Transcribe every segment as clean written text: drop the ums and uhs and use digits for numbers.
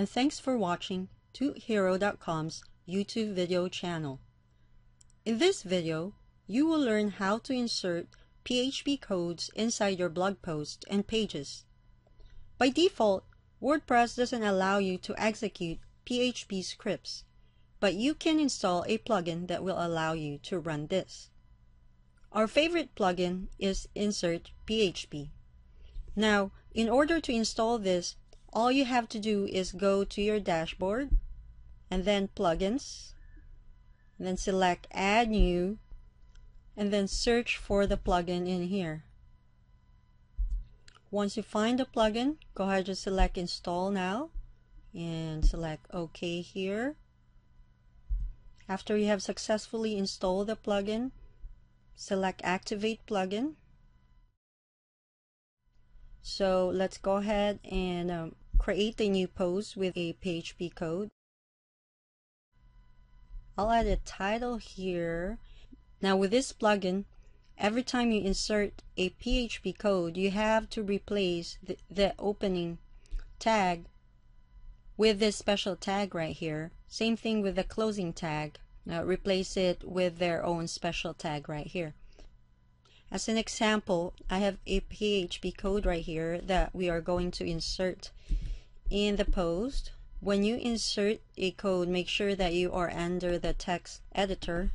and thanks for watching toothhero.com's YouTube video channel. In this video, you will learn how to insert PHP codes inside your blog posts and pages. By default, WordPress doesn't allow you to execute PHP scripts, but you can install a plugin that will allow you to run this. Our favorite plugin is InsertPHP. Now, in order to install this, all you have to do is go to your dashboard and then plugins, and then select add new, and then search for the plugin in here. Once you find the plugin, go ahead and select install now and select OK here. After you have successfully installed the plugin, select activate plugin. So let's go ahead and create a new post with a PHP code. I'll add a title here. Now with this plugin, every time you insert a PHP code, you have to replace the opening tag with this special tag right here. Same thing with the closing tag. Now replace it with their own special tag right here. As an example, I have a PHP code right here that we are going to insert in the post. When you insert a code, make sure that you are under the text editor.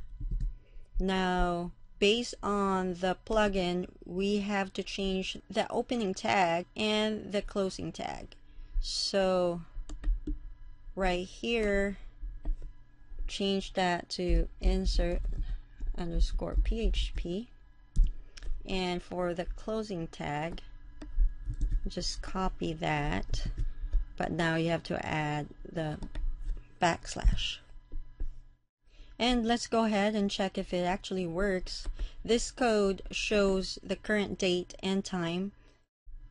Now, based on the plugin, we have to change the opening tag and the closing tag. So, right here, change that to insert_PHP. And for the closing tag, just copy that, but now you have to add the backslash. And let's go ahead and check if it actually works. This code shows the current date and time,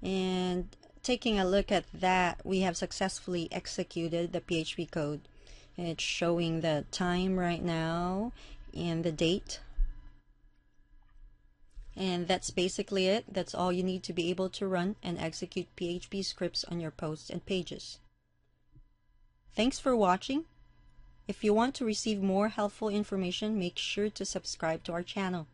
and taking a look at that, we have successfully executed the PHP code. It's showing the time right now and the date. And that's basically it. That's all you need to be able to run and execute PHP scripts on your posts and pages. Thanks for watching. If you want to receive more helpful information, make sure to subscribe to our channel.